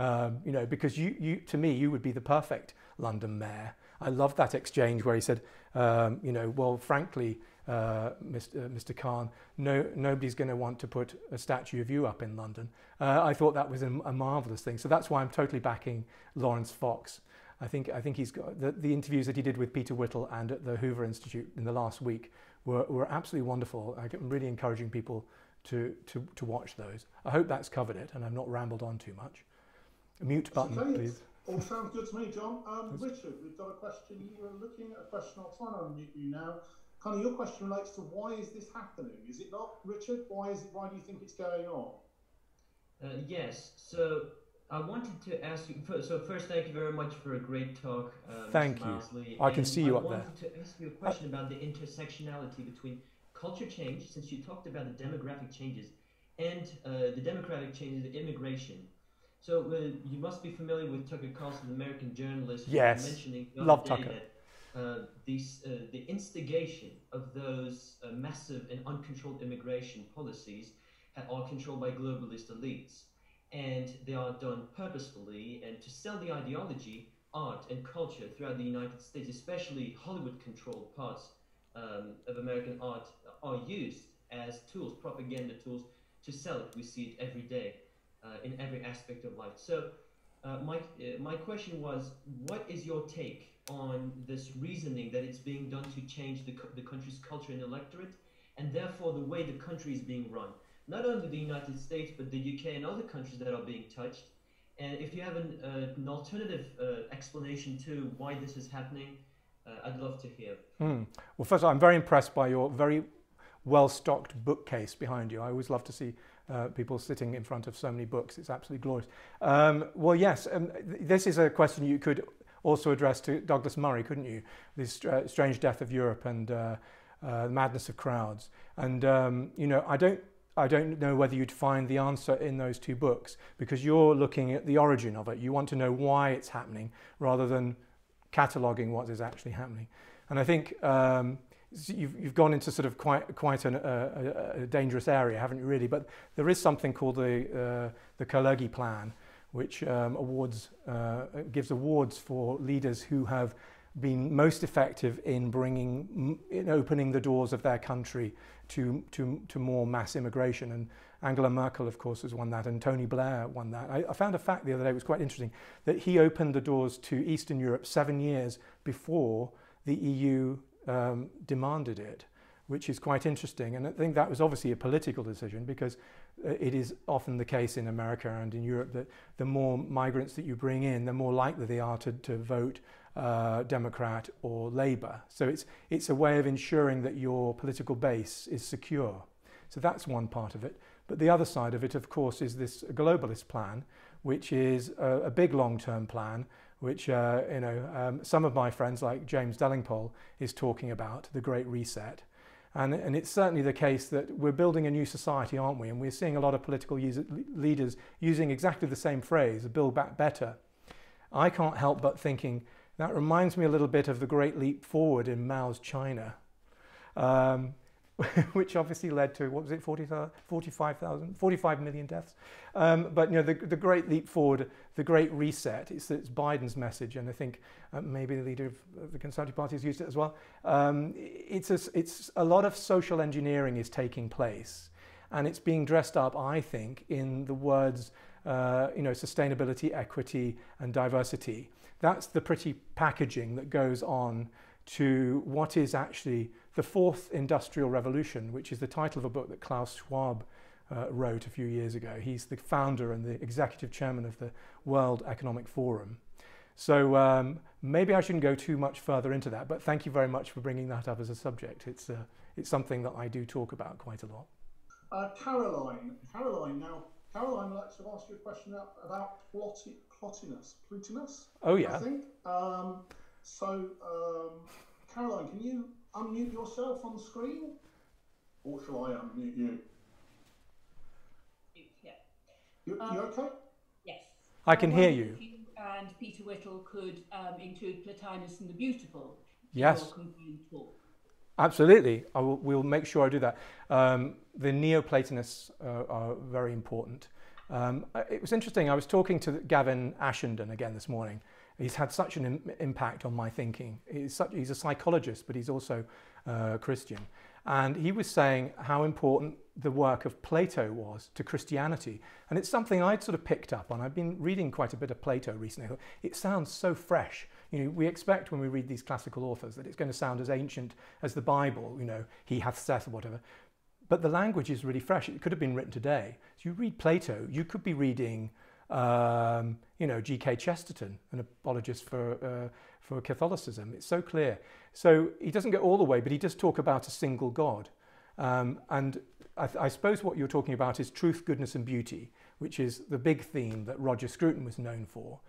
Um, you know, because you, you, to me, you would be the perfect London mayor. I love that exchange where he said, um, you know, well, frankly, uh, Mister Uh, Mister Khan, no, nobody's going to want to put a statue of you up in London. Uh, I thought that was a, a marvellous thing. So that's why I'm totally backing Lawrence Fox. I think, I think he's got the, the interviews that he did with Peter Whittle and at the Hoover Institute in the last week were, were absolutely wonderful. I'm really encouraging people to, to, to watch those. I hope that's covered it and I've not rambled on too much. Mute button, so please. All sounds good to me, John. Um, Richard, we've got a question. You were looking at a question. I'll try and unmute you now. Connie, your question relates to why is this happening? Is it not, Richard? Why is it? Why do you think it's going on? Uh, yes. So I wanted to ask you. So first, thank you very much for a great talk. Uh, thank Mister you. Miles Lee. I can and see you I up there. I wanted to ask you a question uh, about the intersectionality between culture change, since you talked about the demographic changes, and uh, the demographic changes of immigration. So uh, you must be familiar with Tucker Carlson, an American journalist. Yes, mentioning the other love day Tucker. That, uh, these, uh, the instigation of those uh, massive and uncontrolled immigration policies are controlled by globalist elites, and they are done purposefully and to sell the ideology, art, and culture throughout the United States, especially Hollywood-controlled parts um, of American art, are used as tools, propaganda tools, to sell it. We see it every day. Uh, in every aspect of life. So uh, my, uh, my question was, what is your take on this reasoning that it's being done to change the, the country's culture and electorate, and therefore the way the country is being run? Not only the United States, but the U K and other countries that are being touched. And if you have an, uh, an alternative uh, explanation to why this is happening, uh, I'd love to hear. Mm. Well, first of all, I'm very impressed by your very well-stocked bookcase behind you. I always love to see Uh, people sitting in front of so many books. It's absolutely glorious. Um, well, yes, um, th this is a question you could also address to Douglas Murray, couldn't you? This str strange death of Europe and uh, uh, madness of crowds. And, um, you know, I don't, I don't know whether you'd find the answer in those two books because you're looking at the origin of it. You want to know why it's happening rather than cataloguing what is actually happening. And I think... Um, You've, you've gone into sort of quite quite an, uh, a, a dangerous area, haven't you, really? But there is something called the uh, the Kalergi Plan, which um, awards uh, gives awards for leaders who have been most effective in bringing in opening the doors of their country to to to more mass immigration. And Angela Merkel, of course, has won that, and Tony Blair won that. I, I found a fact the other day, it was quite interesting, that he opened the doors to Eastern Europe seven years before the E U. Um, demanded it, which is quite interesting. And I think that was obviously a political decision because uh, it is often the case in America and in Europe that the more migrants that you bring in, the more likely they are to, to vote uh, Democrat or Labour. So it's, it's a way of ensuring that your political base is secure. So that's one part of it. But the other side of it, of course, is this globalist plan, which is a, a big long-term plan which, uh, you know, um, some of my friends like James Dellingpole is talking about, the Great Reset. And, and it's certainly the case that we're building a new society, aren't we? And we're seeing a lot of political user, leaders using exactly the same phrase, build back better. I can't help but thinking, that reminds me a little bit of the Great Leap Forward in Mao's China. Um, which obviously led to, what was it, forty-five million deaths. Um, but, you know, the, the great leap forward, the great reset, it's, it's Biden's message, and I think uh, maybe the leader of the Conservative Party has used it as well. Um, it's, a, it's a lot of social engineering is taking place, and it's being dressed up, I think, in the words, uh, you know, sustainability, equity, and diversity. That's the pretty packaging that goes on to what is actually the fourth industrial revolution, which is the title of a book that Klaus Schwab uh, wrote a few years ago. He's the founder and the executive chairman of the World Economic Forum. So um, maybe I shouldn't go too much further into that, but thank you very much for bringing that up as a subject. It's, uh, it's something that I do talk about quite a lot. Uh, Caroline, Caroline now, Caroline would like to ask you a question about, about plotty, plottiness, plutiness, oh yeah. I think. Um, So, um, Caroline, can you unmute yourself on the screen? Or shall I unmute you? Yeah. You, um, you okay? Yes. I can I hear you. you. And Peter Whittle could um, include Plotinus and the Beautiful. Yes. Talk. Absolutely. I will, we'll make sure I do that. Um, the Neoplatonists uh, are very important. Um, it was interesting. I was talking to Gavin Ashenden again this morning. He's had such an im impact on my thinking. He's, such, he's a psychologist, but he's also uh, Christian. And he was saying how important the work of Plato was to Christianity. And it's something I'd sort of picked up on. I've been reading quite a bit of Plato recently. It sounds so fresh. You know, we expect when we read these classical authors that it's going to sound as ancient as the Bible, you know, he hath said or whatever. But the language is really fresh. It could have been written today. So you read Plato, you could be reading Um, you know, G K Chesterton, an apologist for, uh, for Catholicism. It's so clear. So he doesn't go all the way, but he does talk about a single God. Um, and I, I suppose what you're talking about is truth, goodness and beauty, which is the big theme that Roger Scruton was known for.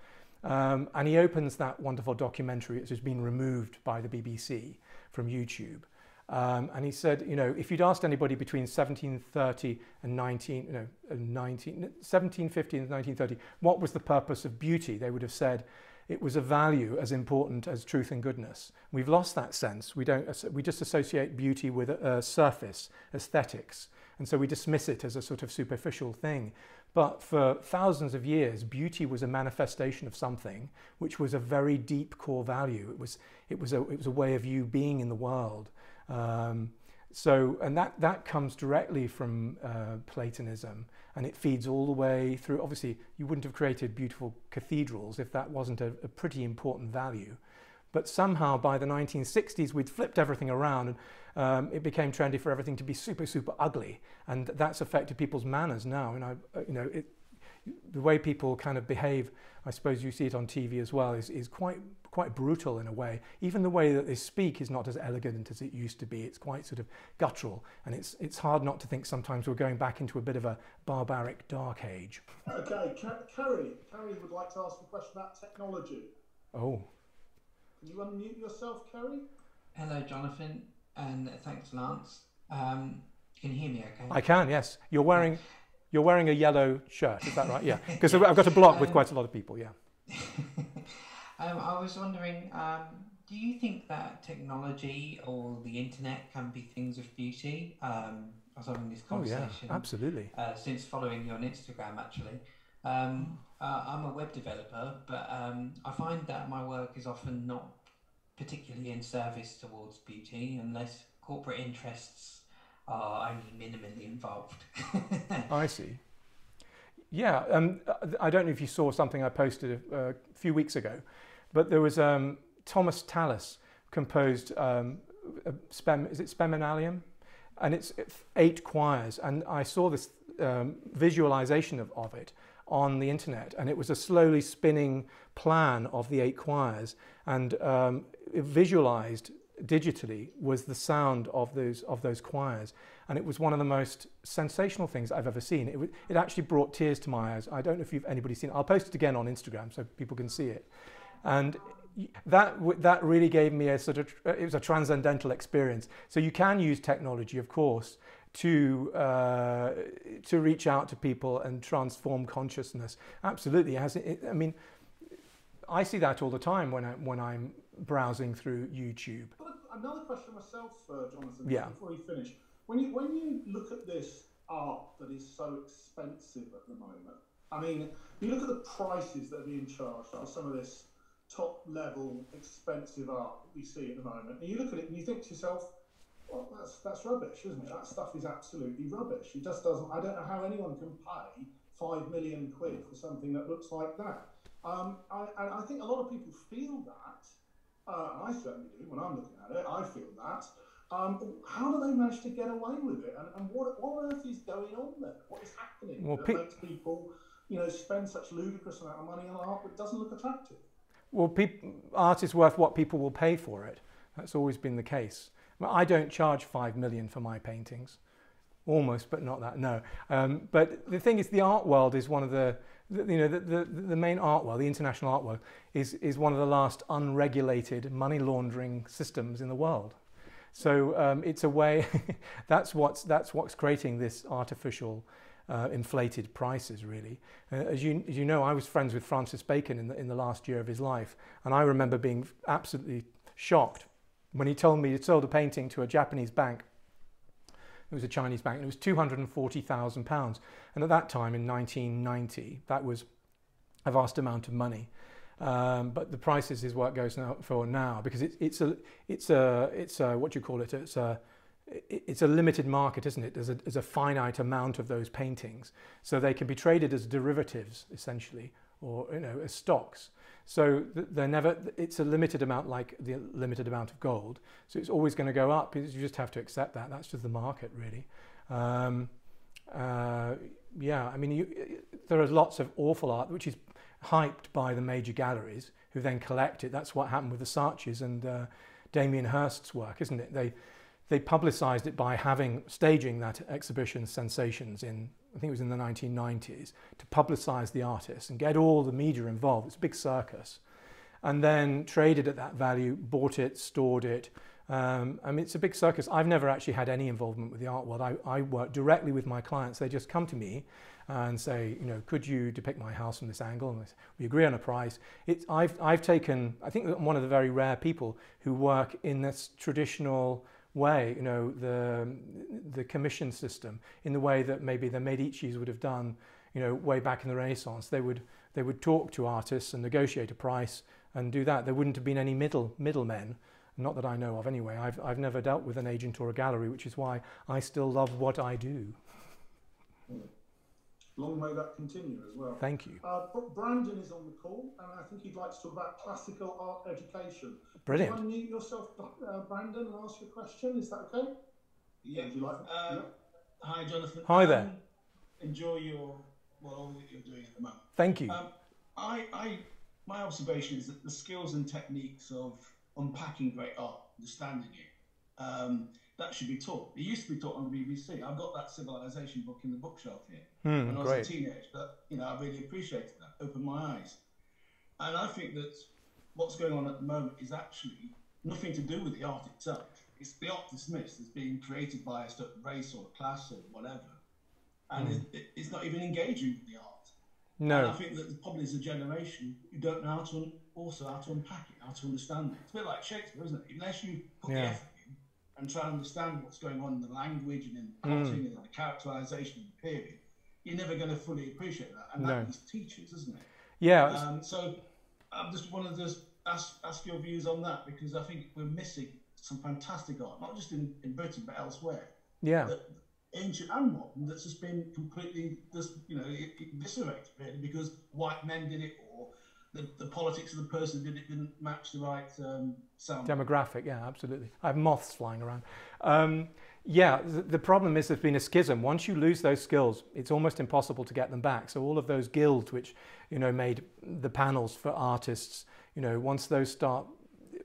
Um, and he opens that wonderful documentary, which has been removed by the B B C from YouTube. Um, and he said, you know, if you'd asked anybody between seventeen thirty and nineteen, no, nineteen, seventeen fifty and nineteen thirty, what was the purpose of beauty? They would have said it was a value as important as truth and goodness. We've lost that sense. We don't. We just associate beauty with a, a surface, aesthetics, and so we dismiss it as a sort of superficial thing. But for thousands of years, beauty was a manifestation of something which was a very deep core value. It was. It was a. It was a way of you being in the world. Um, so, and that, that comes directly from uh, Platonism, and it feeds all the way through. Obviously, you wouldn't have created beautiful cathedrals if that wasn't a, a pretty important value. But somehow by the nineteen sixties, we'd flipped everything around, and um, it became trendy for everything to be super, super ugly. And that's affected people's manners now. And I, you know, it, the way people kind of behave, I suppose you see it on T V as well, is, is quite quite brutal in a way. Even the way that they speak is not as elegant as it used to be. It's quite sort of guttural, and it's it's hard not to think sometimes we're going back into a bit of a barbaric dark age. Okay, Carrie, Carrie would like to ask a question about technology. Oh. Can you unmute yourself, Carrie? Hello, Jonathan, and thanks, Lance. Um, can you hear me okay? I can, yes. You're wearing... You're wearing a yellow shirt, is that right? Yeah, because yeah. I've got a block um, with quite a lot of people, yeah. um, I was wondering, um, do you think that technology or the internet can be things of beauty? Um, I was having this conversation. Oh, yeah, absolutely. Uh, since following you on Instagram, actually. Um, uh, I'm a web developer, but um, I find that my work is often not particularly in service towards beauty, unless corporate interests are only minimally involved. I see. Yeah, um, I don't know if you saw something I posted a, a few weeks ago, but there was um, Thomas Tallis composed, um, a spem, is it Speminalium? And it's eight choirs, and I saw this um, visualization of, of it on the internet, and it was a slowly spinning plan of the eight choirs, and um, it visualized digitally was the sound of those of those choirs, and it was one of the most sensational things I've ever seen. It, it actually brought tears to my eyes. I don't know if you've anybody seen it. I'll post it again on Instagram so people can see it, and that that really gave me a sort of, it was a transcendental experience. So you can use technology, of course, to uh, to reach out to people and transform consciousness. Absolutely, it has. It, I mean, I see that all the time when I when I'm browsing through YouTube. Another question myself, uh, Jonathan, yeah. before you finish. when you when you look at this art that is so expensive at the moment, I mean, you look at the prices that are being charged for some of this top-level expensive art that we see at the moment, and you look at it and you think to yourself, well, that's that's rubbish, isn't it? That stuff is absolutely rubbish. It just doesn't. I don't know how anyone can pay five million quid for something that looks like that. Um, I, and I think a lot of people feel that. Uh, I certainly do. When I'm looking at it, I feel that. Um, how do they manage to get away with it? And, and what, what on earth is going on there? What is happening well, that pe makes people, you know, spend such ludicrous amount of money on art that doesn't look attractive? Well, art is worth what people will pay for it. That's always been the case. I don't charge five million for my paintings, almost, but not that. No, um, but the thing is, the art world is one of the, the you know, the, the the main art world, the international art world, is is one of the last unregulated money laundering systems in the world. So um, it's a way. that's what's that's what's creating this artificial, uh, inflated prices. Really, uh, as you as you know, I was friends with Francis Bacon in the in the last year of his life, and I remember being absolutely shocked when he told me he sold a painting to a Japanese bank. It was a Chinese bank, and it was two hundred and forty thousand pounds. And at that time in nineteen ninety, that was a vast amount of money. Um, but the prices is what it goes now for now, because it, it's a, it's a, it's a, what do you call it? It's a, it's a limited market, isn't it? There's a, there's a finite amount of those paintings, so they can be traded as derivatives essentially, or you know, as stocks. So they're never, it's a limited amount, like the limited amount of gold. So it's always going to go up. You just have to accept that. That's just the market, really. Um, uh, yeah, I mean, you, there are lots of awful art which is hyped by the major galleries who then collect it. That's what happened with the Saatchis and uh, Damien Hirst's work, isn't it? They they publicised it by having staging that exhibition Sensations in, I think it was in the nineteen nineties, to publicise the artist and get all the media involved. It's a big circus. And then traded at that value, bought it, stored it. Um, I mean, it's a big circus. I've never actually had any involvement with the art world. I, I work directly with my clients. They just come to me and say, you know, could you depict my house from this angle? And we agree on a price. It's, I've, I've taken, I think I'm one of the very rare people who work in this traditional way, you know, the the commission system, in the way that maybe the Medicis would have done, you know, way back in the Renaissance. They would they would talk to artists and negotiate a price and do that. There wouldn't have been any middle middlemen, not that I know of anyway. I've I've never dealt with an agent or a gallery, which is why I still love what I do. Long may that continue as well. Thank you. Uh, Brandon is on the call, and I think he'd like to talk about classical art education. Brilliant. Can you unmute yourself, uh, Brandon, and ask your question? Is that okay? Yeah. Would you like uh, yeah. Hi, Jonathan. Hi there. Um, enjoy your, well, all that you're doing at the moment. Thank you. Um, I, I, my observation is that the skills and techniques of unpacking great art, understanding it, um, that should be taught. It used to be taught on the B B C. I've got that Civilization book in the bookshelf here mm, when I was great. a teenager. But you know, I really appreciated that. Opened my eyes. And I think that what's going on at the moment is actually nothing to do with the art itself. It's the art dismissed as being created by a certain race or class or whatever, and mm. it's, it's not even engaging with the art. No. And I think that probably is a generation who don't know how to also how to unpack it, how to understand it. It's a bit like Shakespeare, isn't it? Unless you put yeah. the effort and try to understand what's going on in the language and in the plotting mm. and the characterisation of the period, you're never going to fully appreciate that. And no. that is teachers, isn't it? Yeah. Um, so I just wanted to ask, ask your views on that, because I think we're missing some fantastic art, not just in, in Britain, but elsewhere. Yeah. That, ancient and modern, that's just been completely, just, you know, eviscerated, really, because white men did it, or The, the politics of the person did it didn't match the right um, sound. Demographic, yeah, absolutely. I have moths flying around. Um, yeah, the, the problem is there's been a schism. Once you lose those skills, it's almost impossible to get them back. So all of those guilds which, you know, made the panels for artists, you know, once those start,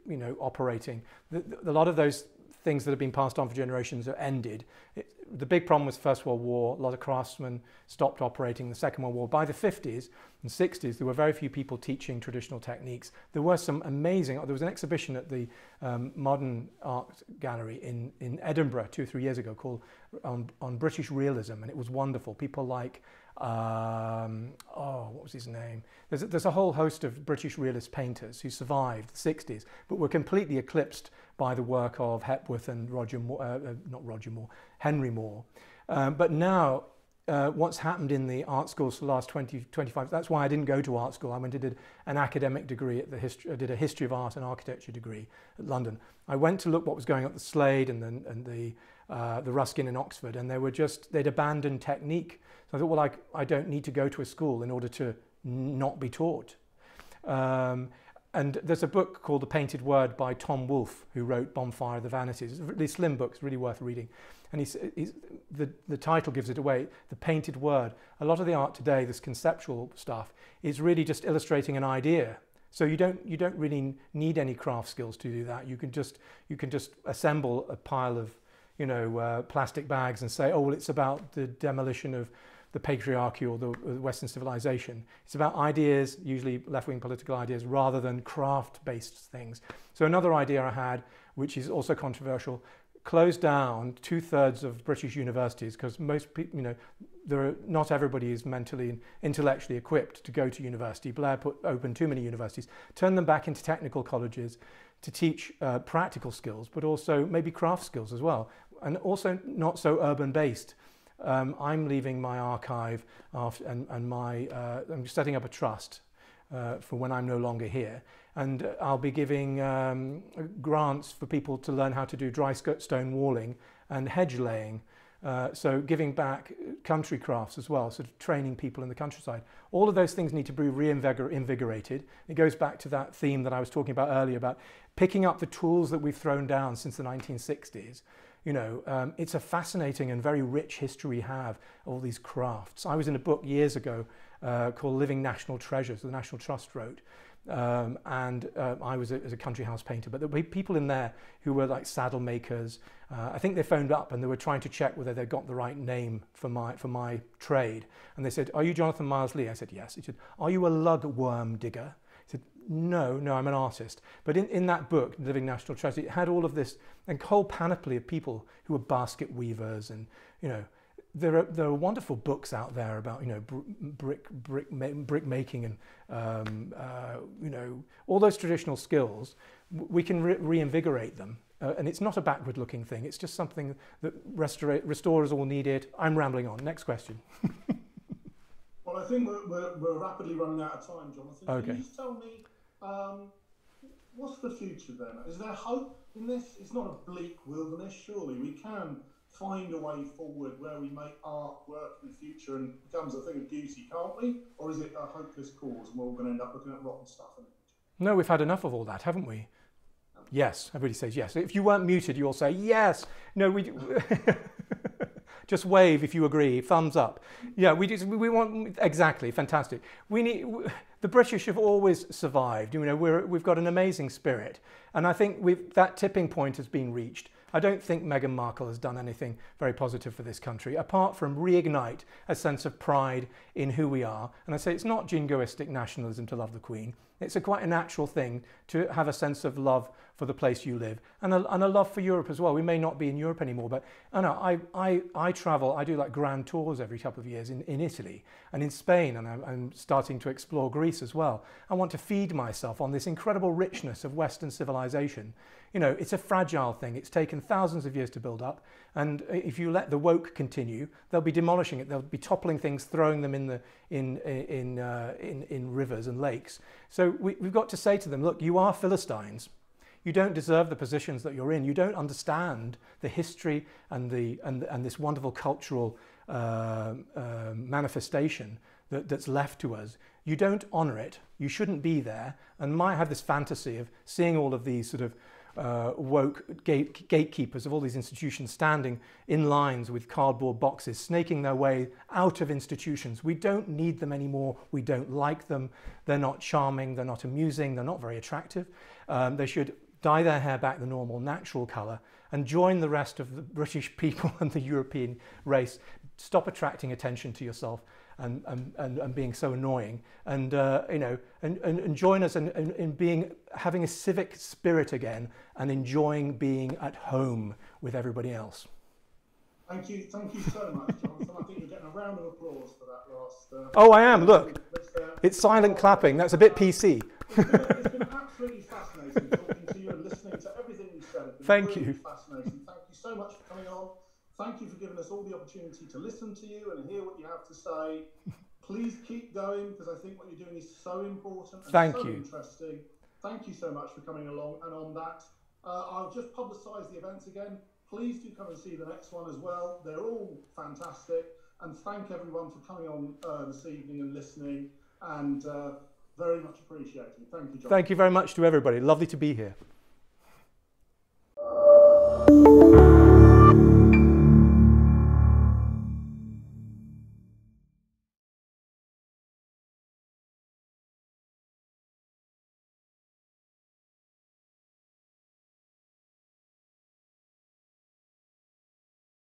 you know, operating, the, the, a lot of those things that have been passed on for generations are ended. It, the big problem was First World War. A lot of craftsmen stopped operating. The Second World War. By the fifties and sixties, there were very few people teaching traditional techniques. There were some amazing. There was an exhibition at the um, Modern Art Gallery in in Edinburgh two or three years ago called on, on British Realism, and it was wonderful. People like Um, oh, what was his name? There's a, there's a whole host of British realist painters who survived the sixties, but were completely eclipsed by the work of Hepworth and Roger Moore, uh, not Roger Moore, Henry Moore. Um, but now, uh, what's happened in the art schools for the last twenty, twenty-five, that's why I didn't go to art school. I went and did an academic degree at the history, I did a history of art and architecture degree at London. I went to look what was going on at the Slade and the, and the, uh, the Ruskin in Oxford, and they were just, they'd abandoned technique. So I thought, well, I, I don't need to go to a school in order to not be taught. Um, and there's a book called The Painted Word by Tom Wolfe, who wrote Bonfire of the Vanities. It's a really slim book, it's really worth reading. And he's, he's, the, the title gives it away, The Painted Word. A lot of the art today, this conceptual stuff, is really just illustrating an idea. So you don't, you don't really need any craft skills to do that. You can just, you can just assemble a pile of you know, uh, plastic bags and say, oh, well, it's about the demolition of the patriarchy or the Western civilization. It's about ideas, usually left-wing political ideas, rather than craft-based things. So another idea I had, which is also controversial, closed down two-thirds of British universities, because most people, you know, there are, not everybody is mentally and intellectually equipped to go to university. Blair put open too many universities, turned them back into technical colleges to teach uh, practical skills, but also maybe craft skills as well, and also not so urban-based. Um, I'm leaving my archive after, and, and my, uh, I'm setting up a trust uh, for when I'm no longer here. And I'll be giving um, grants for people to learn how to do dry stone walling and hedge laying. Uh, so giving back country crafts as well, sort of training people in the countryside. All of those things need to be reinvigorated. It goes back to that theme that I was talking about earlier about picking up the tools that we've thrown down since the nineteen sixties. You know, um, it's a fascinating and very rich history we have, all these crafts. I was in a book years ago uh, called Living National Treasures, the National Trust wrote, um, and uh, I was a, as a country house painter, but there were people in there who were like saddle makers. Uh, I think they phoned up and they were trying to check whether they got the right name for my, for my trade. And they said, are you Jonathan Miles Lee? I said, yes. He said, are you a lugworm digger? He said, no, no, I'm an artist. But in, in that book, Living National Treasure, it had all of this and whole panoply of people who were basket weavers, and you know, there are there are wonderful books out there about you know br brick brick ma brick making and um, uh, you know all those traditional skills. We can re reinvigorate them, uh, and it's not a backward-looking thing. It's just something that restora restorers all need it. I'm rambling on. Next question. Well, I think we're, we're, we're rapidly running out of time, Jonathan. Okay. Can you just tell me? Um, what's the future then? Is there hope in this? It's not a bleak wilderness, surely. We can find a way forward where we make art work in the future and becomes a thing of duty, can't we? Or is it a hopeless cause and we're all going to end up looking at rotten stuff in the future? No, we've had enough of all that, haven't we? No. Yes, everybody says yes. If you weren't muted, you'll say yes. No, we do. Just wave if you agree, thumbs up. Yeah, we just, we want, exactly, fantastic. We need, the British have always survived. You know, we're, we've got an amazing spirit. And I think we've, that tipping point has been reached. I don't think Meghan Markle has done anything very positive for this country, apart from reignite a sense of pride in who we are. And I say it's not jingoistic nationalism to love the Queen. It's a quite a natural thing to have a sense of love for the place you live, and a, and a love for Europe as well. We may not be in Europe anymore, but I know, I, I, I travel, I do like grand tours every couple of years in, in Italy and in Spain, and I'm, I'm starting to explore Greece as well. I want to feed myself on this incredible richness of Western civilization. You know, it's a fragile thing. It's taken thousands of years to build up. And if you let the woke continue, they'll be demolishing it. They'll be toppling things, throwing them in, the, in, in, uh, in, in rivers and lakes. So we, we've got to say to them, look, you are Philistines. You don't deserve the positions that you're in. You don't understand the history and, the, and, and this wonderful cultural uh, uh, manifestation that, that's left to us. You don't honour it. You shouldn't be there. And might have this fantasy of seeing all of these sort of Uh, woke gate gatekeepers of all these institutions standing in lines with cardboard boxes, snaking their way out of institutions. We don't need them anymore. We don't like them. They're not charming. They're not amusing. They're not very attractive. Um, they should dye their hair back the normal, natural colour and join the rest of the British people and the European race. Stop attracting attention to yourself and, and, and, and being so annoying, and uh, you know, and, and, and join us in, in, in being, having a civic spirit again and enjoying being at home with everybody else. Thank you, thank you so much, Jonathan. I think you're getting a round of applause for that last. Uh, oh, I am. Look, but, uh, it's silent clapping. That's a bit P C. It's been, it's been absolutely fascinating talking to you and listening to everything you said. It's been thank really you. Fascinating. Thank you so much for coming on. Thank you for giving us all the opportunity to listen to you and hear what you have to say. Please keep going, because I think what you're doing is so important and thank so you. Interesting. Thank you so much for coming along. And on that, uh, I'll just publicise the events again. Please do come and see the next one as well. They're all fantastic. And thank everyone for coming on uh, this evening and listening. And uh, very much appreciated. Thank you, John. Thank you very much to everybody. Lovely to be here.